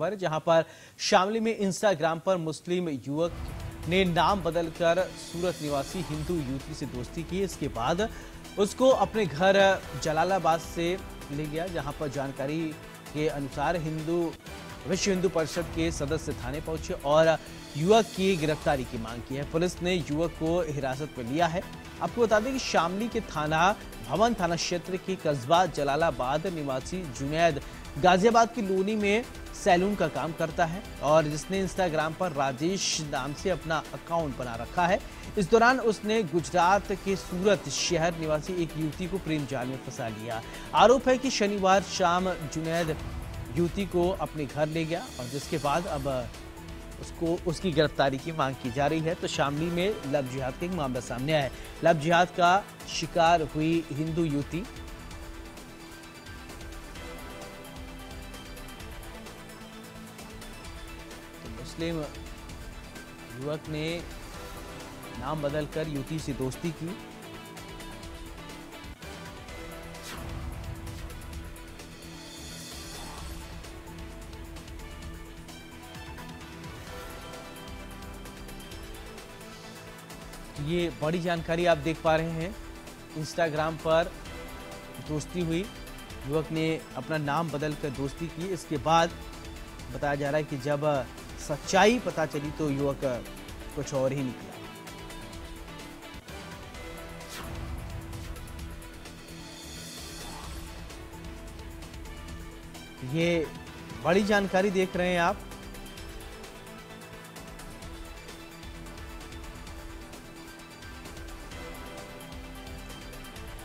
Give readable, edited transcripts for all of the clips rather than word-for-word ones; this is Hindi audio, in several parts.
जहां पर शामली में इंस्टाग्राम पर मुस्लिम युवक ने नाम बदलकर सूरत निवासी हिंदू युवती से दोस्ती की। इसके बाद उसको अपने घर जलालाबाद से ले गया, जहां पर जानकारी के अनुसार विश्व हिंदू परिषद के सदस्य थाने पहुंचे और युवक की गिरफ्तारी की मांग की है। पुलिस ने युवक को हिरासत में लिया है। आपको बता दें कि शामली के भवन थाना क्षेत्र के कस्बा जलालाबाद निवासी जुनैद गाजियाबाद की लोनी में सैलून का काम करता है और जिसने इंस्टाग्राम पर राजेश नाम से अपना अकाउंट बना रखा है। इस दौरान उसने गुजरात के सूरत शहर निवासी एक युवती को प्रेम जाल में फंसा लिया। आरोप है कि शनिवार शाम जुनैद युवती को अपने घर ले गया और जिसके बाद अब उसकी गिरफ्तारी की मांग की जा रही है। तो शामली में लव जिहाद का एक मामला सामने आया है। लव जिहाद का शिकार हुई हिंदू युवती मुस्लिम युवक ने नाम बदलकर युवती से दोस्ती की। ये बड़ी जानकारी आप देख पा रहे हैं। इंस्टाग्राम पर दोस्ती हुई, युवक ने अपना नाम बदलकर दोस्ती की। इसके बाद बताया जा रहा है कि जब सच्चाई पता चली तो युवक कुछ और ही निकला। ये बड़ी जानकारी देख रहे हैं आप।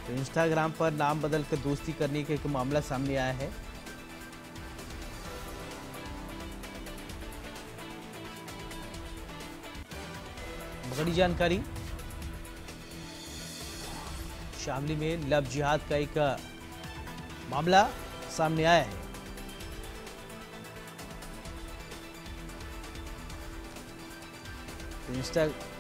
तो इंस्टाग्राम पर नाम बदलकर दोस्ती करने का एक मामला सामने आया है। बड़ी जानकारी शामली में लव जिहाद का एक मामला सामने आया है। इंस्टाग्राम